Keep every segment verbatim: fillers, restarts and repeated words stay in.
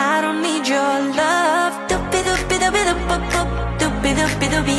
I don't need your love. I don't need your love.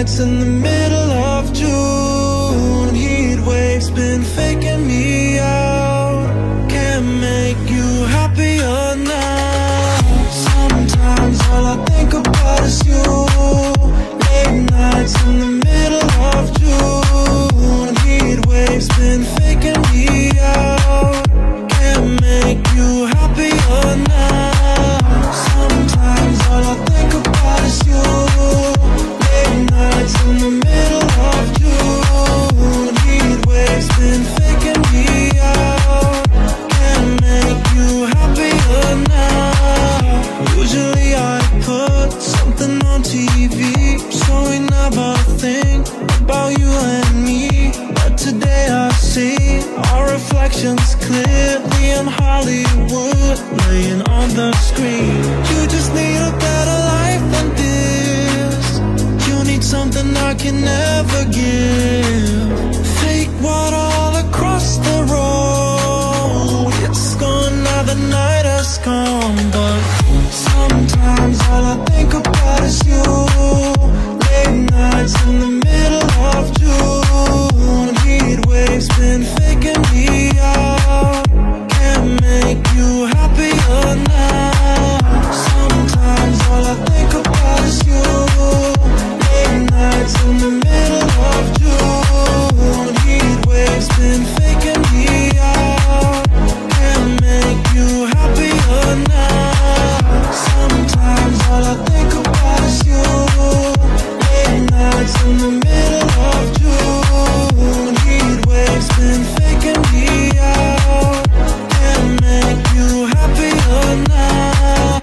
nights in the middle of June. Heat waves been faking me out. Can't make you happier now. Sometimes all I think about is you. Late nights in the middle of June. Heat waves been faking me out. Can't make you happier now. Sometimes all I think about is you. In the middle of June, heat waves been faking me out. Can't make you happier now. Usually I put something on T V, so we never think about you and me. But today I see our reflections clearly in Hollywood, laying on the screen. You just need a better life than this. Something I can never give. Fake water all across the road. It's gone now, the night has come. But sometimes all I think about is you. Late nights in the middle of June. Heat waves been faking me out. Can't make you happier now. Sometimes all I think about is you. Nights in the middle of June. Heat waves been faking me out. Can't make you happier now. Sometimes all I think about is you. Late nights in the middle of June. Heat waves been faking me out. Can't make you happier now.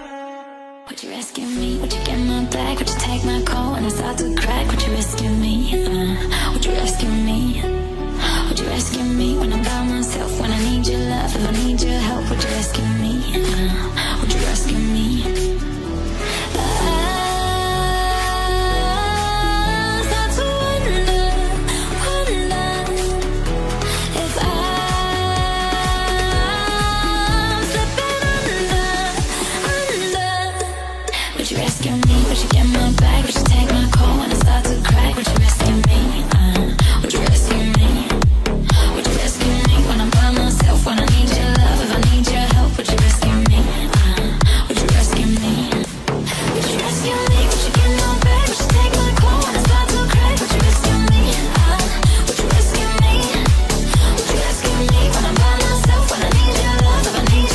What you asking me? What you get my back? What you take my call when I start to crack? What you asking me? Uh, what you asking me? What you asking me when I'm by myself? When I need your love, if I need your help, what you asking me? Uh, what you asking me? I start to wonder, wonder if I'm slipping under, under. What you asking me? What you get my back? What you take my call when I start to crack? What you asking me? Uh, what you asking me? What you asking me when I'm by myself? When I need your love, if I need your help, what you asking me? Uh, what you asking me? What you asking me? What you get my back? What you take my call when I start to crack? What you asking me? Uh, what you asking me? What you asking me when I'm by myself? When I need your love, if I need your help, what you asking me? Uh, what you asking me?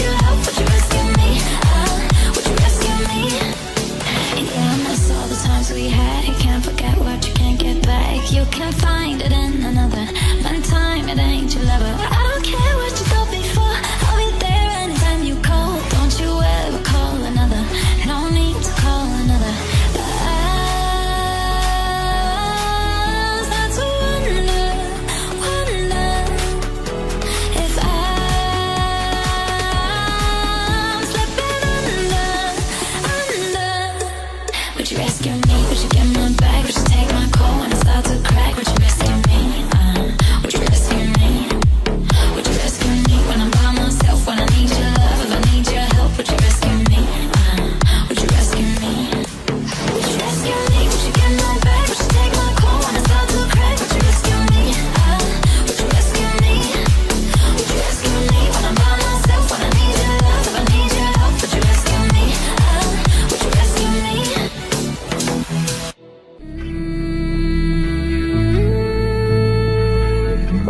Yeah, I miss all the times we had. You can't forget what you can't get back. You can find it in another. By the time it ain't your lover. I don't care what you thought before. I'll be there anytime you call. Don't you ever call another. No need to call another. I start to wonder, wonder if I'm slipping under, under. Would you rescue me? Would you get my back? Would you take my call when I start to crack? Would you rescue me? Uh, would you rescue me? Would you rescue me when I'm by myself? When I need your love, if I need your help, would you rescue me? Uh, would you rescue me? Would you rescue me? Would you get my back? Would you take my call when I start to crack? Would you rescue me? Uh, would you rescue me? Would you rescue me when I'm by myself? When I need your love, if I need your help, would you rescue me? Uh, would you rescue me?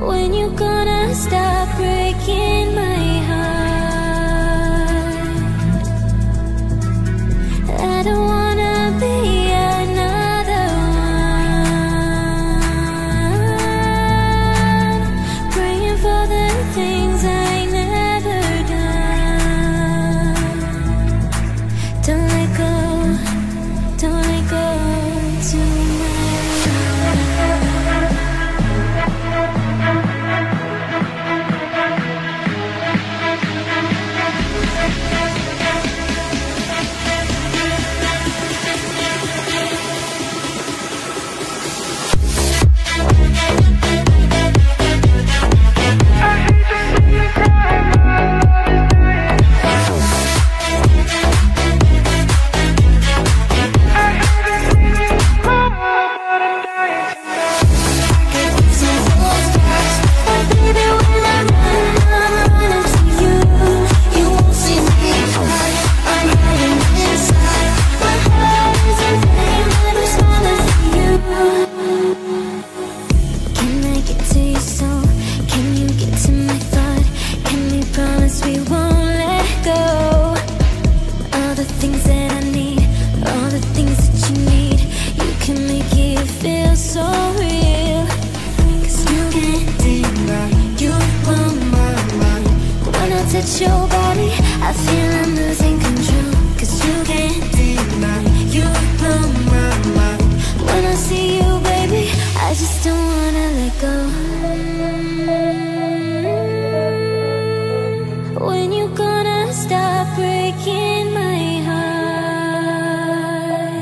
When you gonna stop breaking my heart? I don't wanna be another one, praying for the things I never done. Don't let go, don't let go too much. so real, 'cause you can't deny you on my mind. When I touch your body, I feel I'm losing control, 'cause you can't deny you on my mind. When I see you, baby, I just don't wanna let go. When you gonna stop breaking my heart?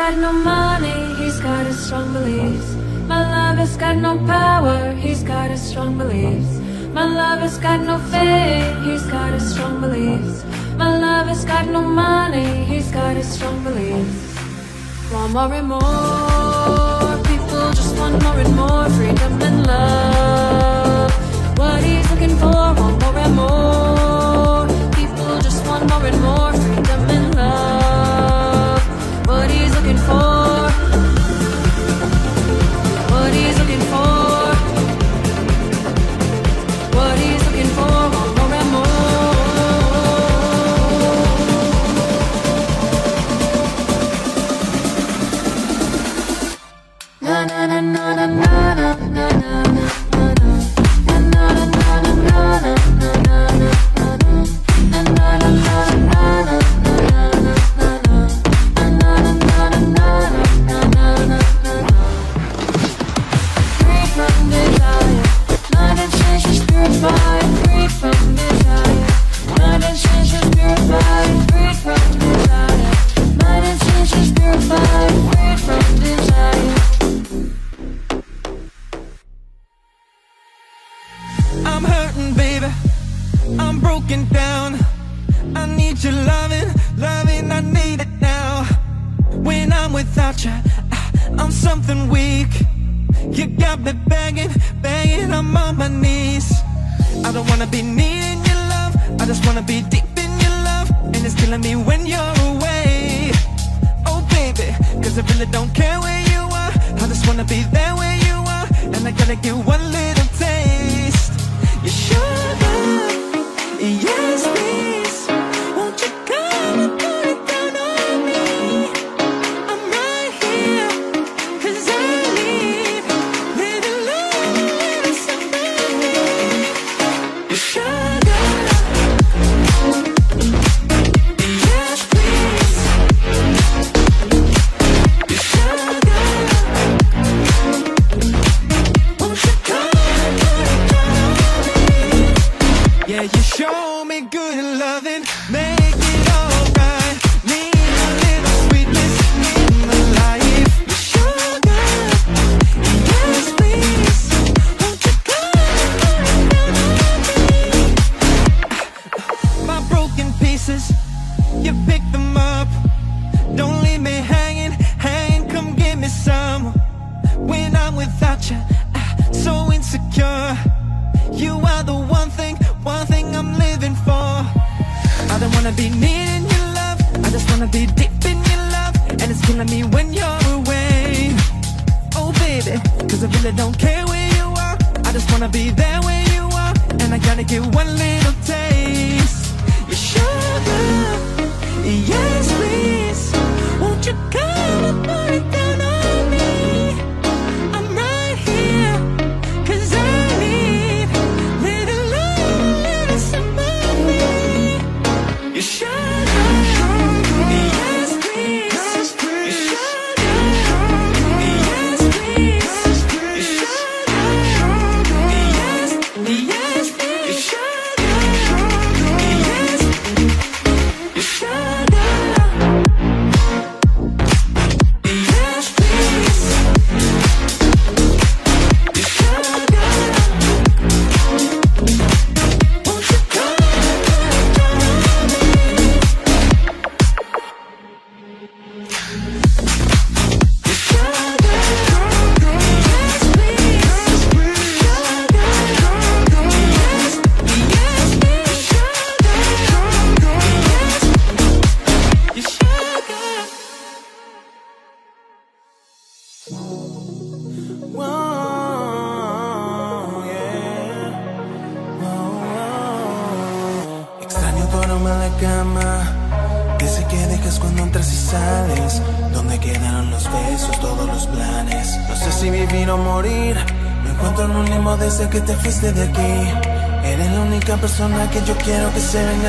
I don't my My lover's got no faith, he's got his strong beliefs. My lover's got no money, he's got his strong beliefs. Want more and more, people just want more and more freedom and love. What he's looking for, want more and more. People just want more and more freedom and love. What he's looking for, what he's looking for.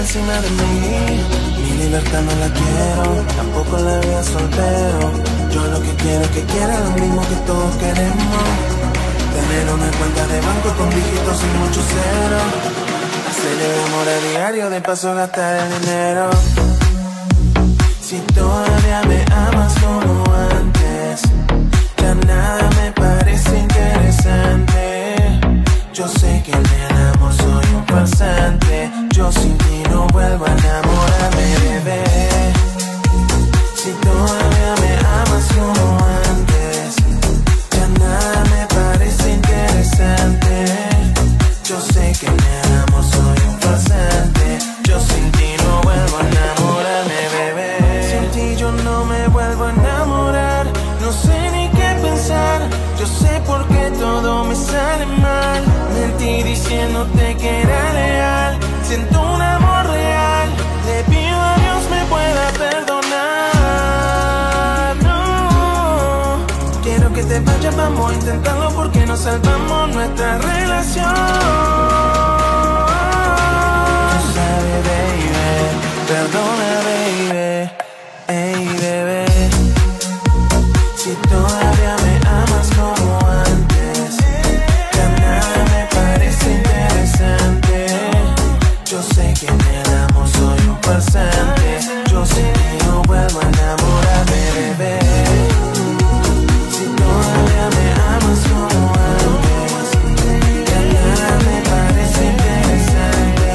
Encima de mí, mi libertad no la quiero, tampoco la vida soltero. Yo lo que quiero es que quiera lo mismo que todos queremos. Tener una cuenta de banco con dígitos y muchos ceros. Hacer el amor a diario, de paso gastar el dinero. Si todavía me amas como antes, ya nada me parece interesante. Yo sé que del amor soy un pasante. Yo sin ti no vuelvo a enamorarme, bebé. Si todavía me amas como antes, ya nada me parece interesante. Yo sé que del amor soy un pasante. Yo sin ti no vuelvo a enamorarme, bebé. Sin ti yo no me vuelvo a enamorar. No sé ni qué pensar. Yo sé por qué todo me sale mal. Mentí diciéndote que era leal. Siento un amor real. Le pido a Dios me pueda perdonar. No quiero que te vayas, vamos a intentarlo, porque nos salvamos nuestra relación. Sabe, baby, perdona, baby. Ey, bebé, si todavía me amas como antes, ya nada me parece interesante. Yo sé que en el amor soy un farsante. Yo sé que no vuelvo a enamorarme, bebé. Si todavía me amas como antes, ya nada me parece interesante.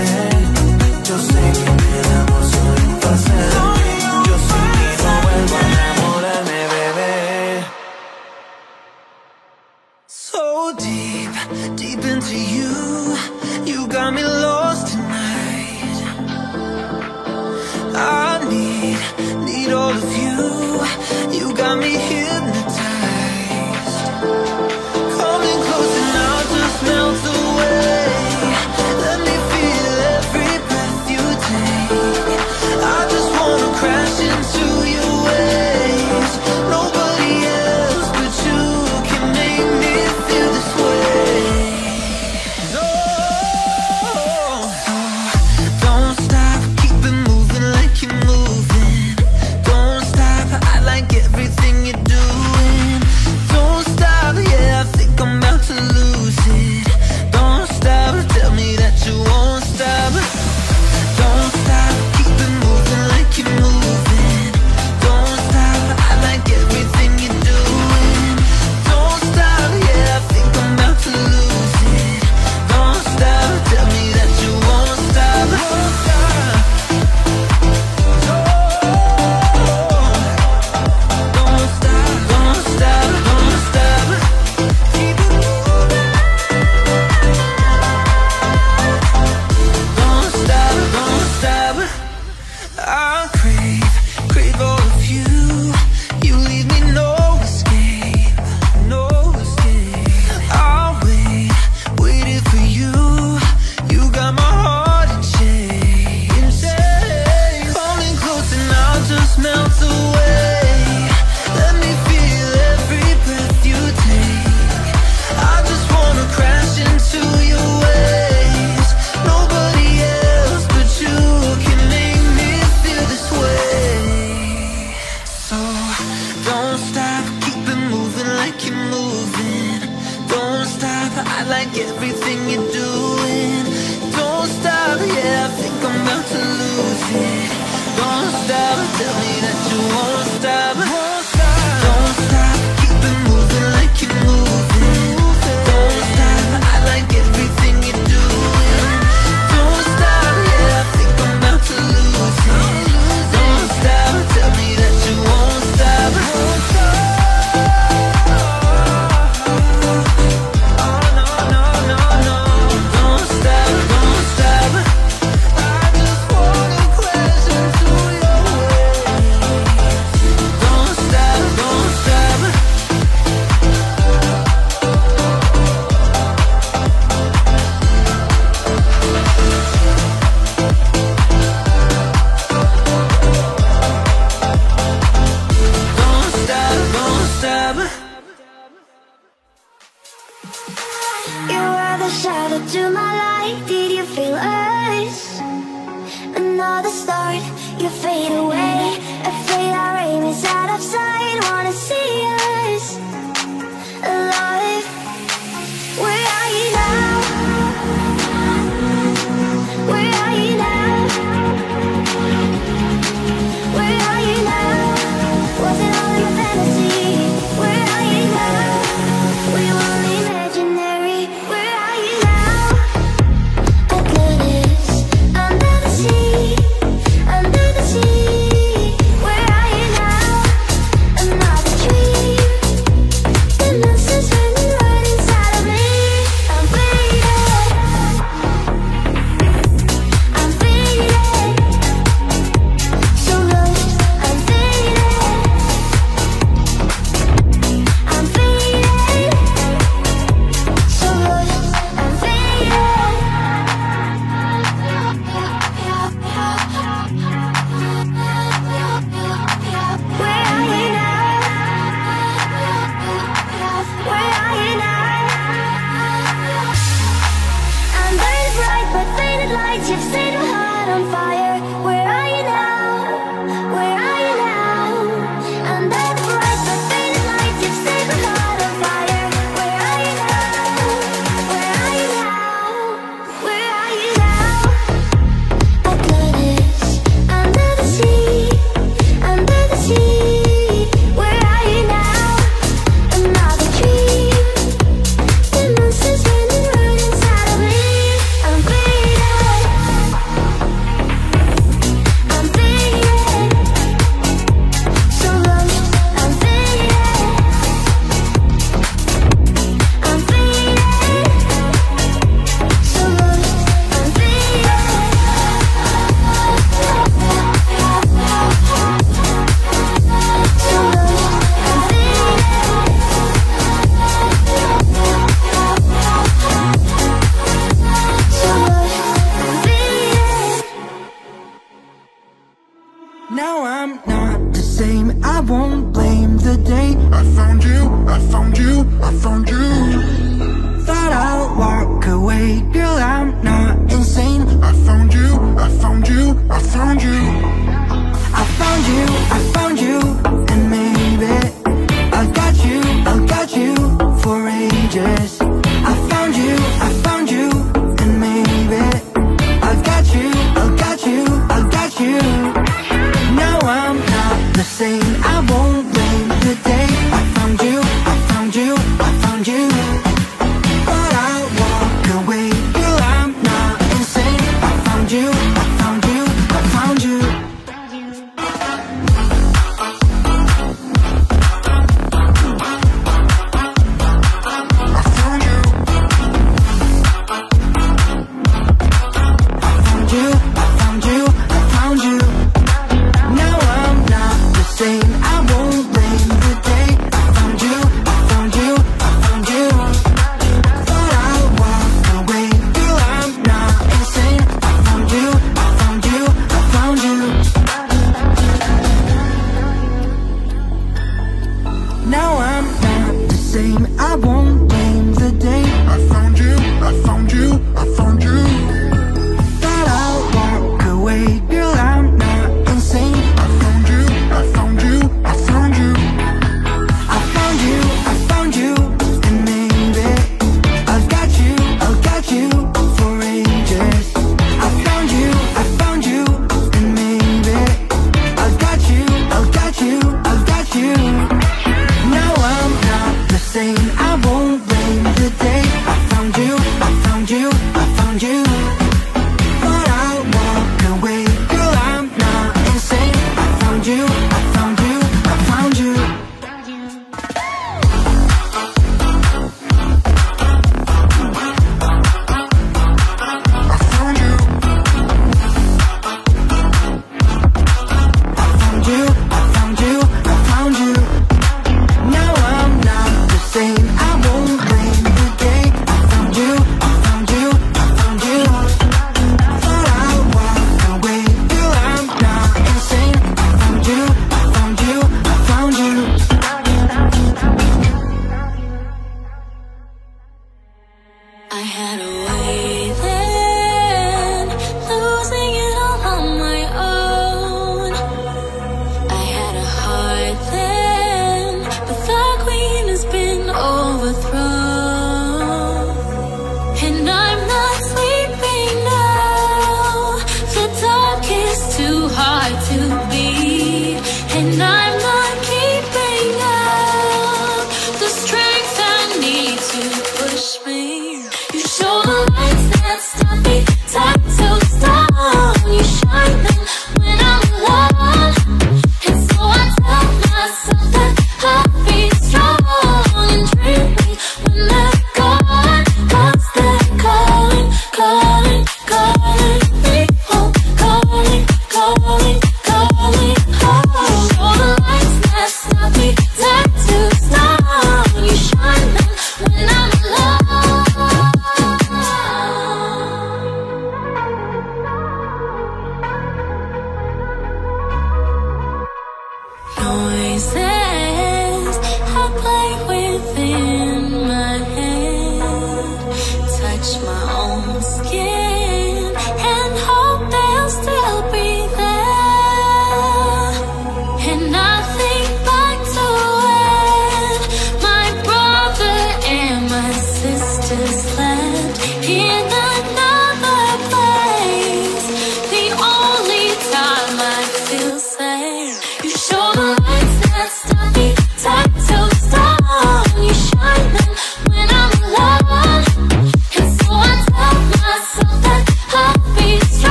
Yo sé que en el amor soy un farsante. Where are you now? found you, I found you. Thought I would walk away, girl, I'm not insane. I found you, I found you, I found you. I found you, I found you, and maybe I'll got you, I'll got you for ages. I found you, I found you, and maybe I'll got you, I'll got you, I'll got you. Now I'm not the same, I won't blame the day I found you, I found you, I found you. But I'll walk away, girl, I'm not insane. I found you, I found you, I found you. Stop.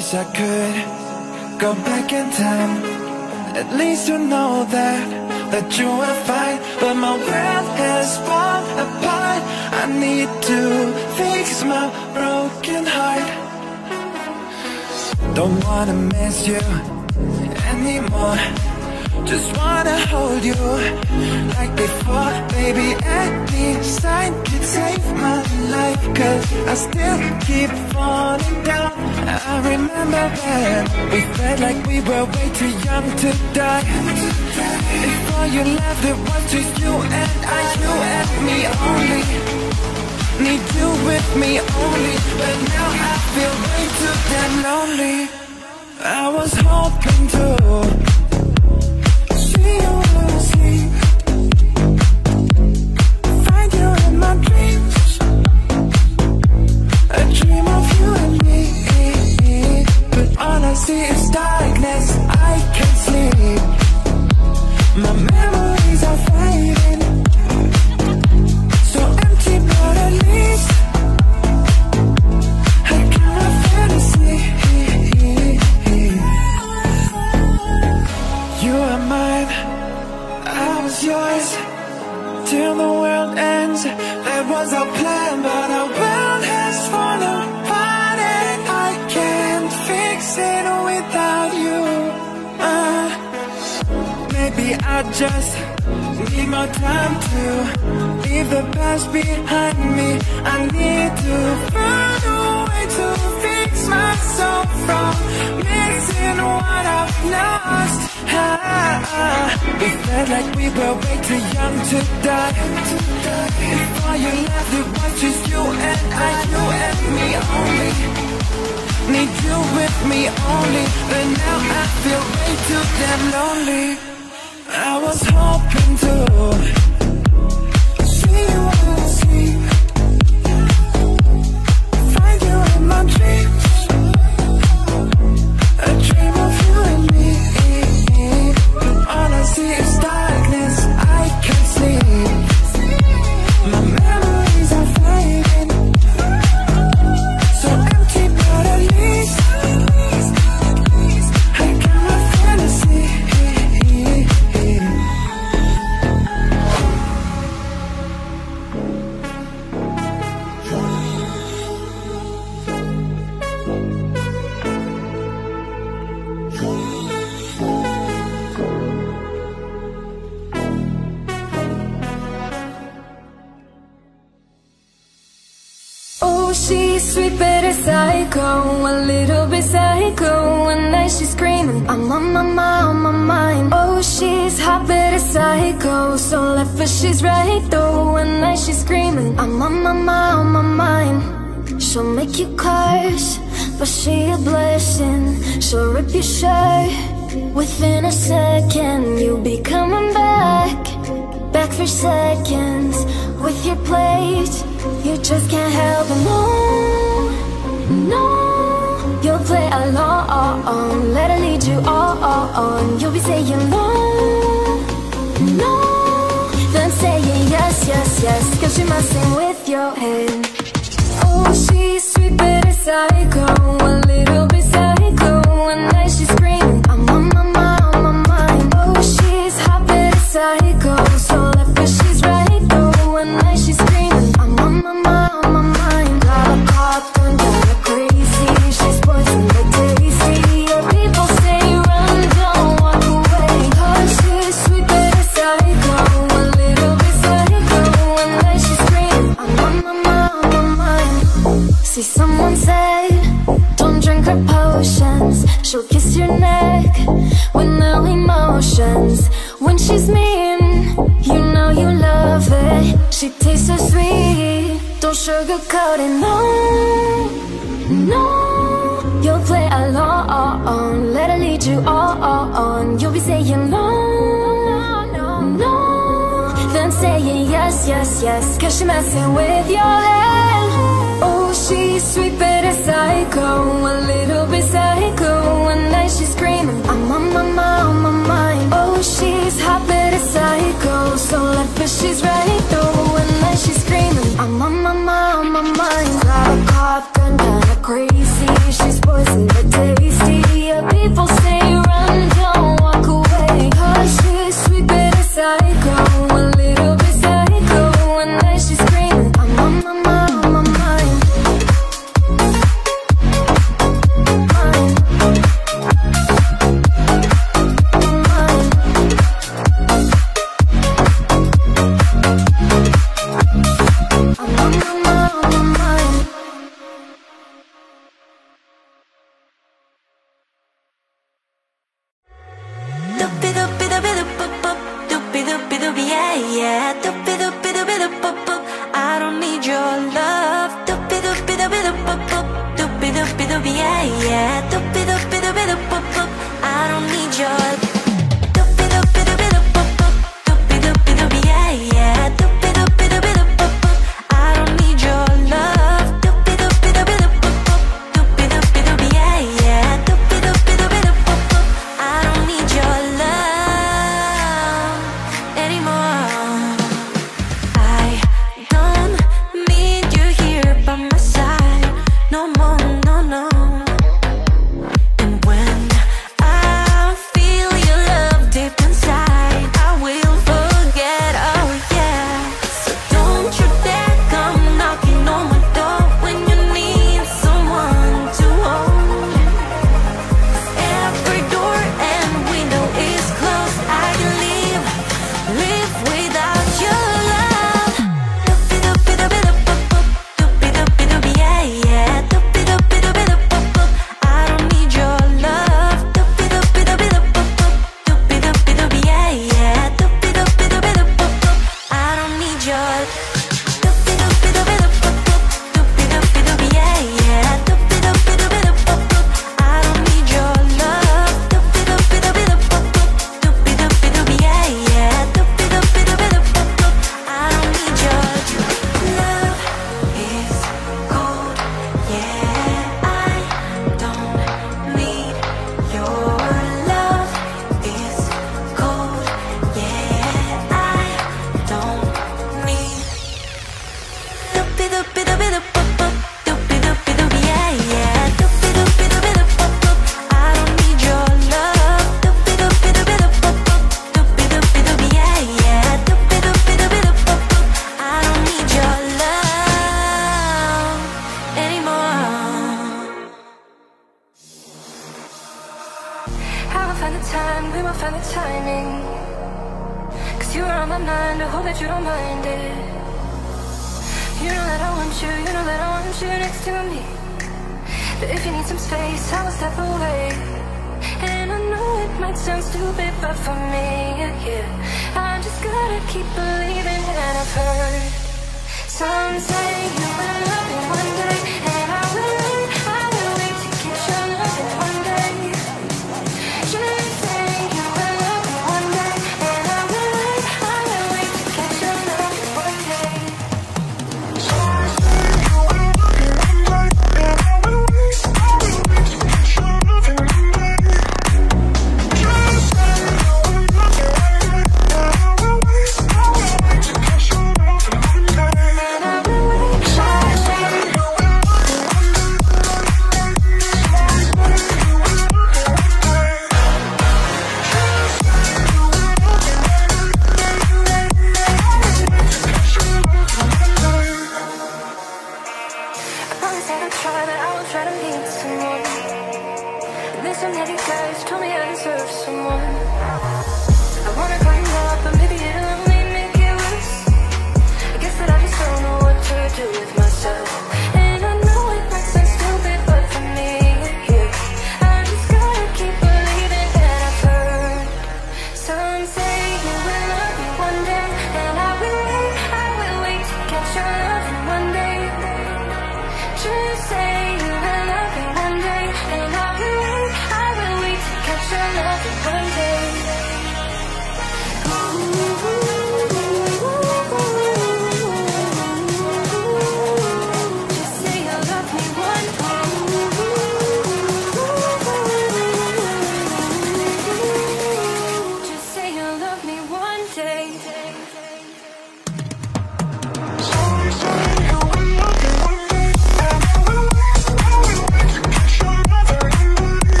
wish I could go back in time. At least you know that, that you are fine. But my world has fallen apart. I need to fix my broken heart. Don't wanna miss you anymore. Just wanna hold you like before. Baby, any sign could save my life, cause I still keep falling down. I remember when we felt like we were way too young to die. Before you left, it was just you and I, you and me only. Need you with me only. But now I feel way too damn lonely. I was hoping to crazy, she's poisoned the day. doopy doopy doopy, yeah yeah. Doopy doopy doopy doop boop boop. I don't need your love. Doopy doopy doopy doop boop boop. Doopy doopy doopy, yeah yeah. Doopy doopy doopy doop boop boop. I don't need your love.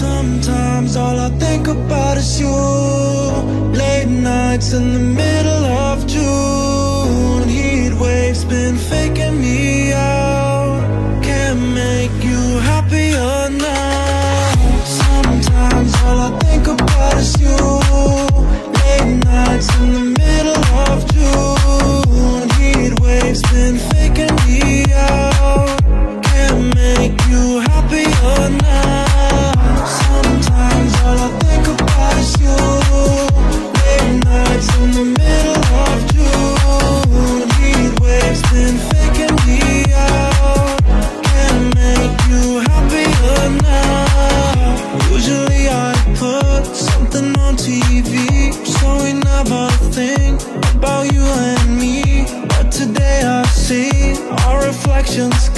Sometimes all I think about is you. Late nights in the middle of of June, heat waves been faking me out. Can't make you happier now. Sometimes all I think about is you. Late nights in the middle of June, heat waves been faking me out. Can't make you happier now. Sometimes all I think about is you. Late nights in the middle.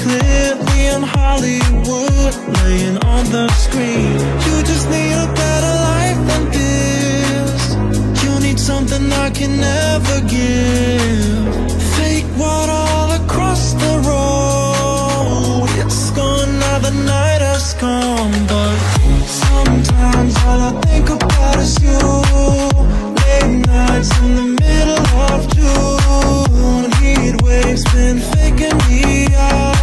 Clearly in Hollywood, laying on the screen. You just need a better life than this. You need something I can never give. Fake water all across the road. It's gone now, the night has come. But sometimes all I think about is you. Late nights in the middle of June, heat waves been faking me out.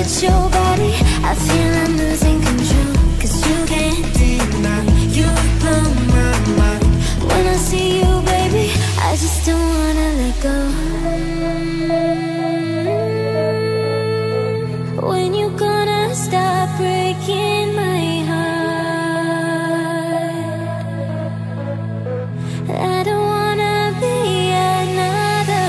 it's your body, I feel I'm losing control. Cause you can't deny, you blow my mind. When I see you, baby, I just don't wanna let go. When you gonna stop breaking my heart? I don't wanna be another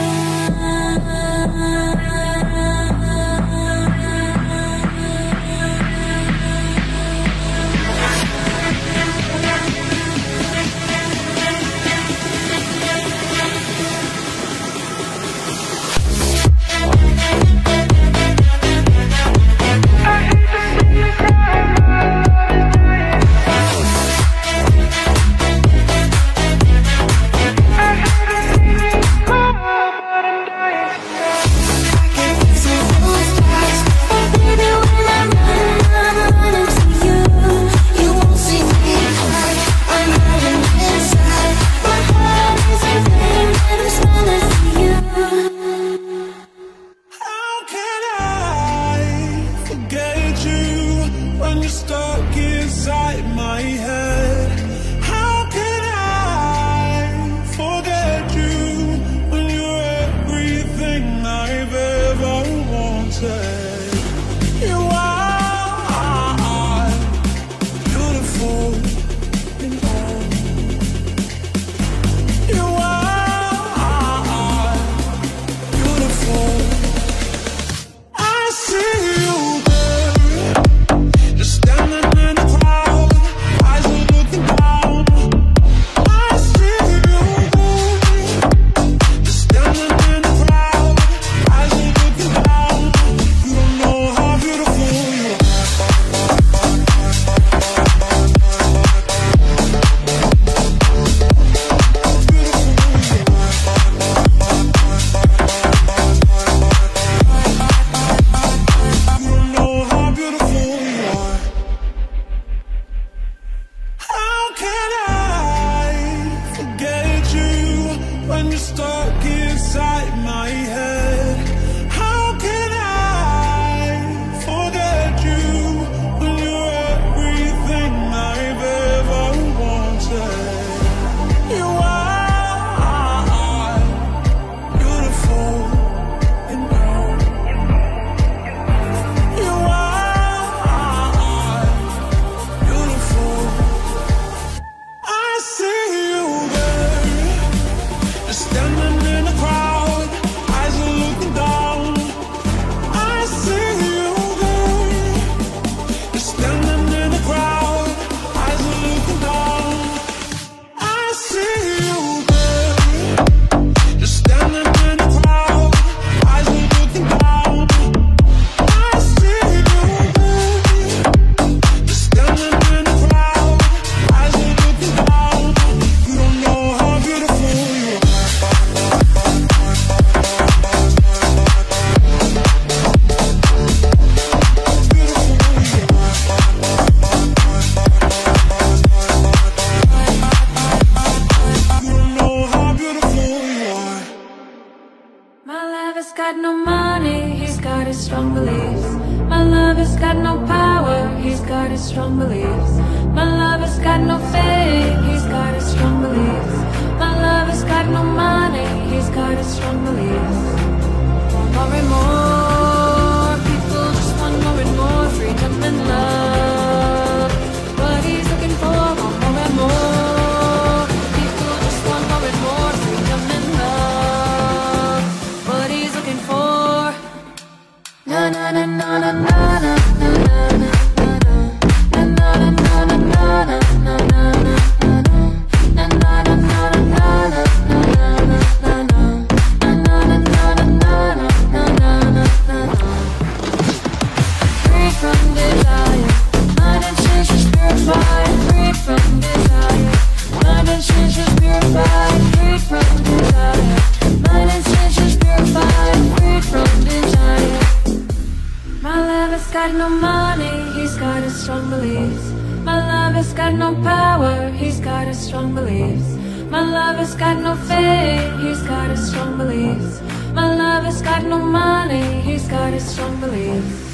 he's got his strong beliefs.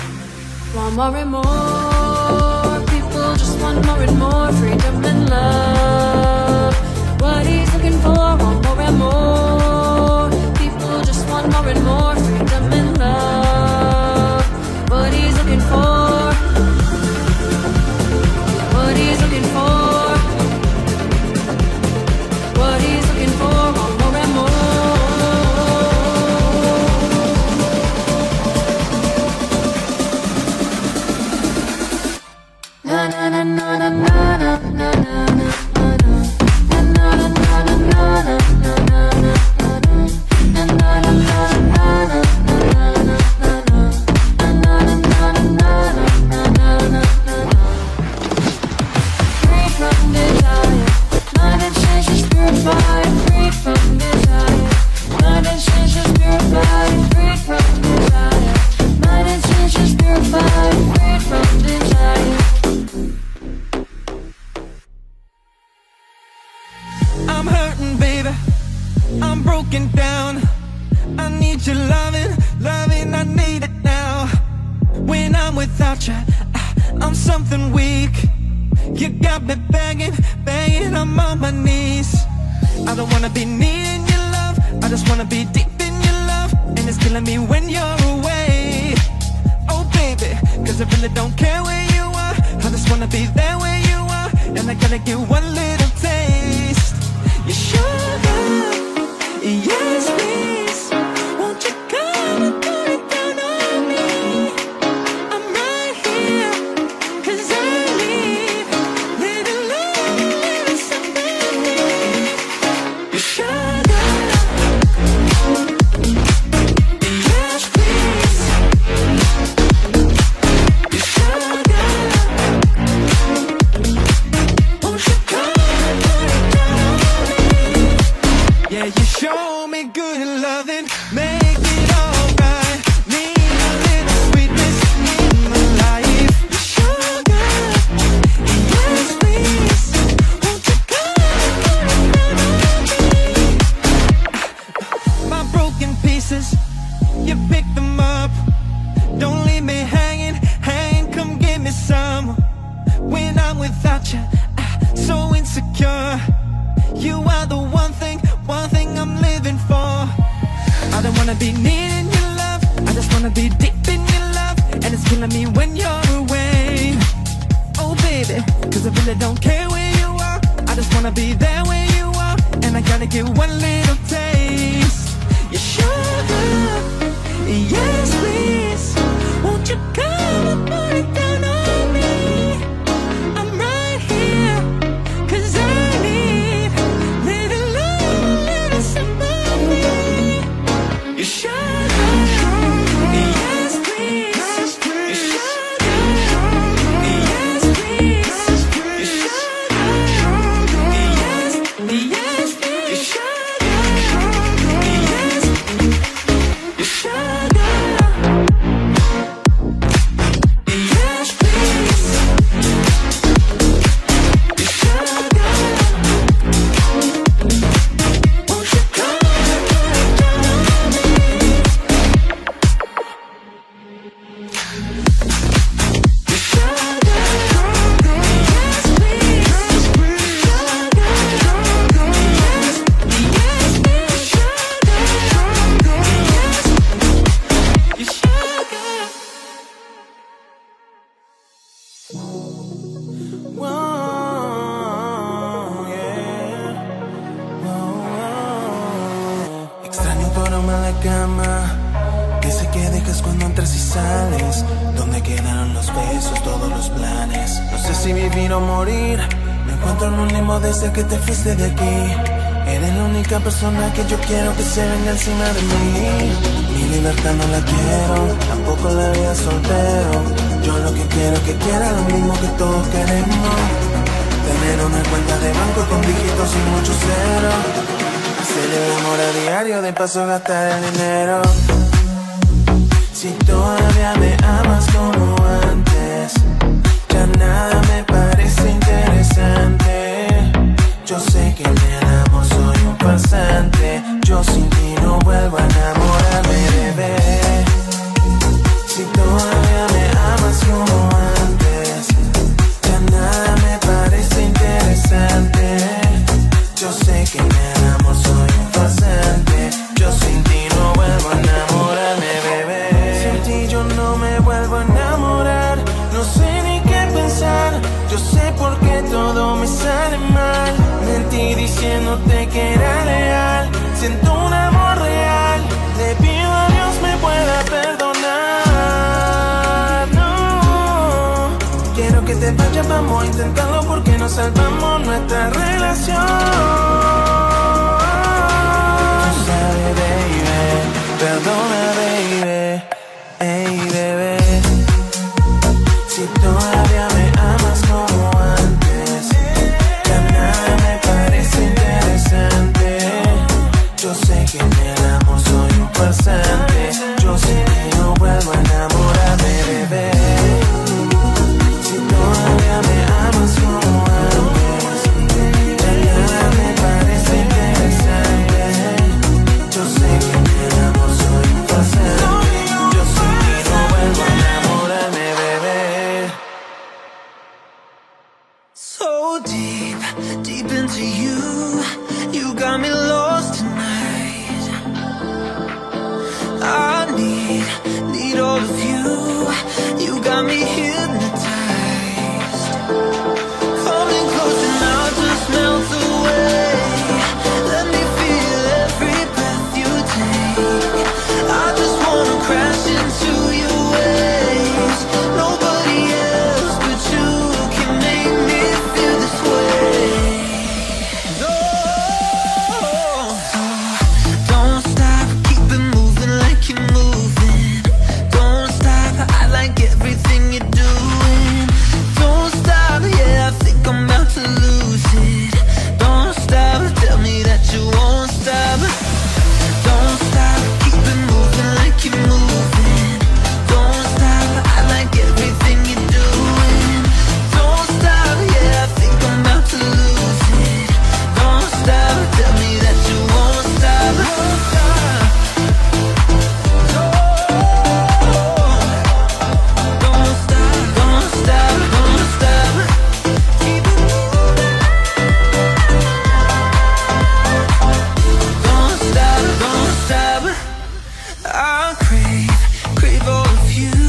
want more and more. People just want more and more freedom and love. What he's looking for, want more and more. People just want more and more freedom and love. What he's looking for, what he's looking for, what he's looking for, want more and more. Que te fuiste de aquí, eres la única persona que yo quiero que se venga encima de mí. Mi libertad no la quiero, tampoco la voy a soltero. Yo lo que quiero es que quiera lo mismo que todos queremos. Tener una cuenta de banco con dígitos y muchos ceros. Hacer el amor a diario, de paso gastar el dinero. Si todavía me amas como antes, ya nada me parece interesante. Yo sé que del amor soy un pasante. Yo sin ti no vuelvo a enamorarme, bebé. Si todavía me amas, yo que no te quiera real. Siento un amor real, le pido a Dios me pueda perdonar. No, quiero que te vayas, vamos a intentarlo porque nos salvamos nuestra relación. Tú sabes, baby, perdona, baby, hey, bebé. Si todavía me amas como antes, ya nada me parece interesante. Yo sé que en el amor soy un pasante. Yo sé que no vuelvo a enamorarme, bebé. Si todavía me amas como antes, ya nada me parece interesante. Yo sé que en el amor soy un pasante. Yo sé que no vuelvo a enamorarme, bebé. So deep, deep into you, you got me lost tonight. I need, need all of you. You got me hypnotized. Coming close and I'll just melt away. Let me feel every breath you take. I just wanna crash into your waves. Nobody else but you can make me feel this way. No. Don't stop, keep it moving like you're moving. Don't stop, I like everything you're doing. Don't stop, yeah, I think I'm about to lose it. Don't stop, tell me that you won't stop. Don't stop, keep it moving like you're moving. Don't stop, I like everything you're doing. Don't stop, yeah, I think I'm about to lose it. Don't stop, tell me that you won't stop. Won't stop. Don't stop, don't stop, don't stop. Keep it moving. Don't stop, don't stop. I crave, crave all of you.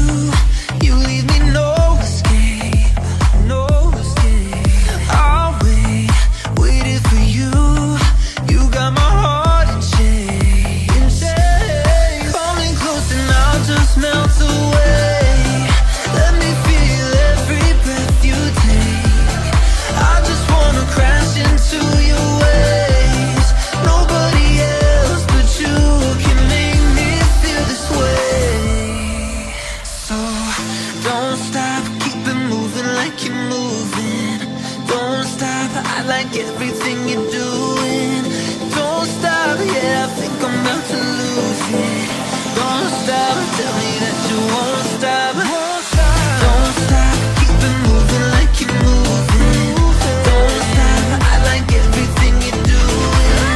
You leave me no escape, no escape. I'll wait, waiting for you. You got my heart in chains. Coming close and I'll just melt away. Let me feel every breath you take. I just wanna crash into your waves. Nobody else but you can make me feel this way. So don't stop, keep it moving like you're moving. Don't stop, I like everything you're doing. Don't stop, yeah, I think I'm about to lose it. Don't stop, tell me that you won't stop. Don't stop, keep it moving like you're moving. Don't stop, I like everything you're doing.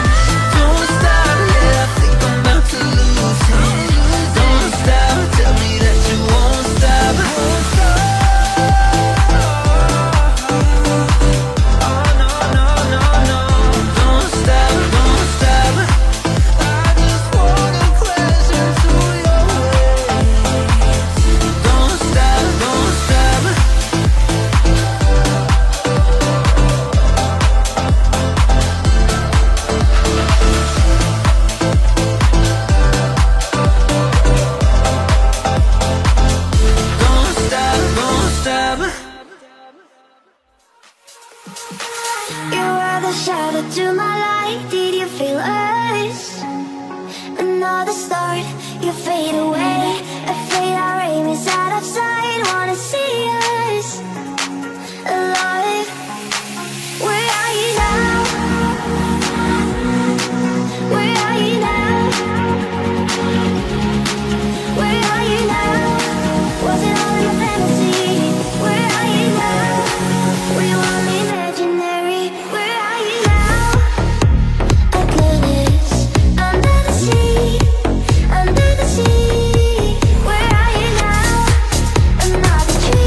Don't stop, yeah, I think I'm about to lose it. Don't stop, tell me that you won't stop. Won't stop. Oh no no no no. Don't stop, don't stop. I just wanna crash into your waves. Don't stop, don't stop. Don't stop, don't stop. You are the shadow to my light. Did you feel us? Another start, you fade away. Afraid our aim is out of sight. Wanna see us alive? Where are you now? Where are you now? Where are you now? Was it all your fantasy? Where are you now? We were imaginary. Where are you now? A goodness under the sea, under the sea. Where are you now? Another tree.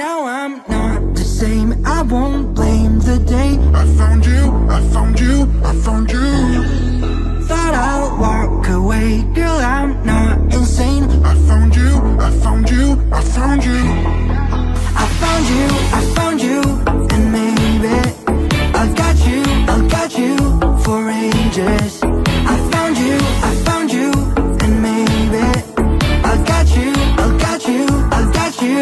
Now I'm not the same. I won't blame the day. I found you, I found you, I found you. Thought I'll walk away. Girl, I'm not insane. I found you, I found you, I found you. I found you, I found you, and maybe I've got you, I've got you for ages. I found you, I found you, and maybe I've got you, I've got you, I've got you.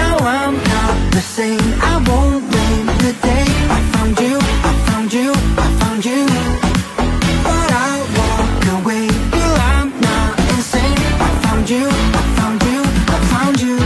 Now I'm not the same. I won't blame the day. I found you, I found you, I found you. But I'll walk away. Girl, I'm not insane. I found you, I found you, I found you.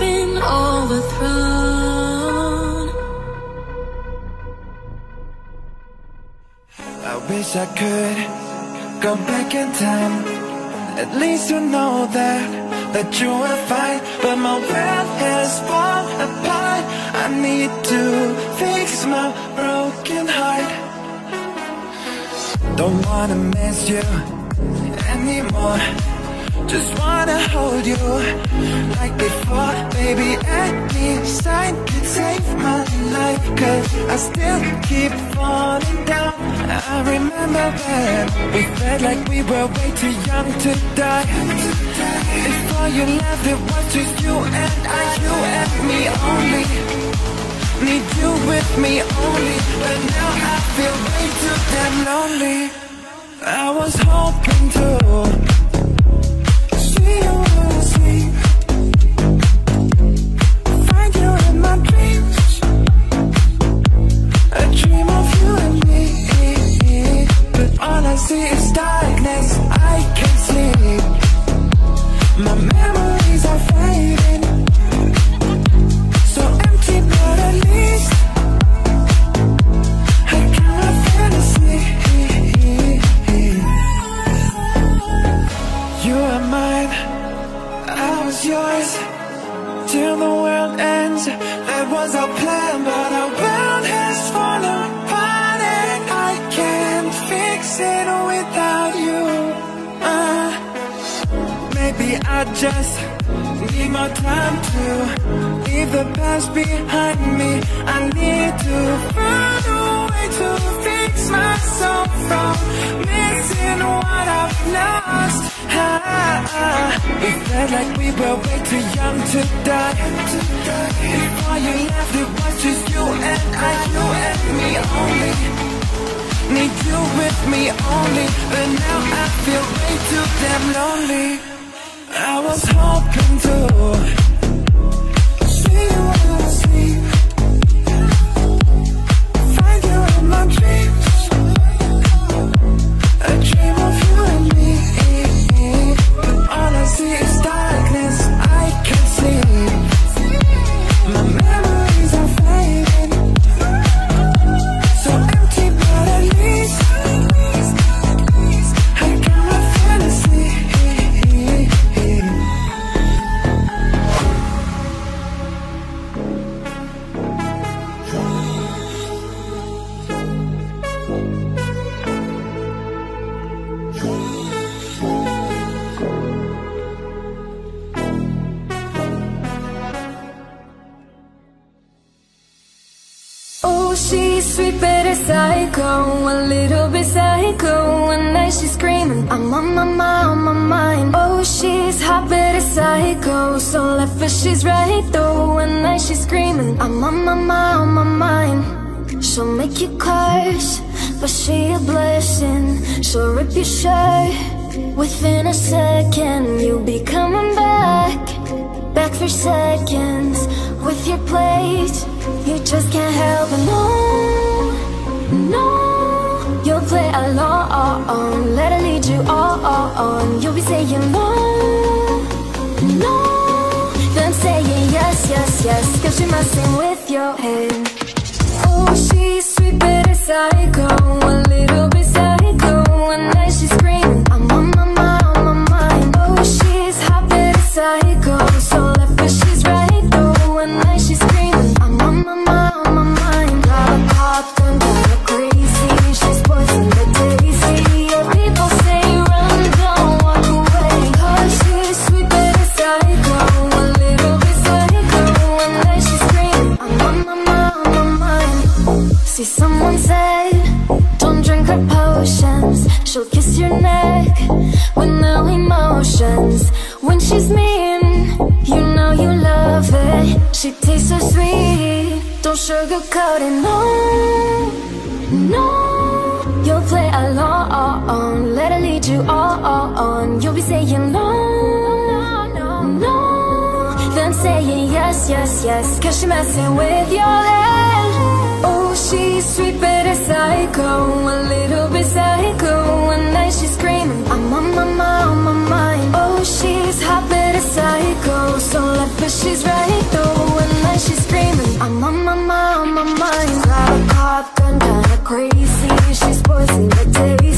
Been overthrown. wish I could go back in time. At least you know that, that you were fine. But my world has fallen apart. I need to fix my broken heart. Don't wanna miss you anymore. Just wanna hold you like before. Baby, any sign could save my life, cause I still keep falling down. I remember when we felt like we were way too young to die. Before you left, it was just you and I, you and me only. Need you with me only. But now I feel way too damn lonely. I was hoping to I'm on my mind, my mind's got a cop, gun, kinda crazy. She's poison but tasty.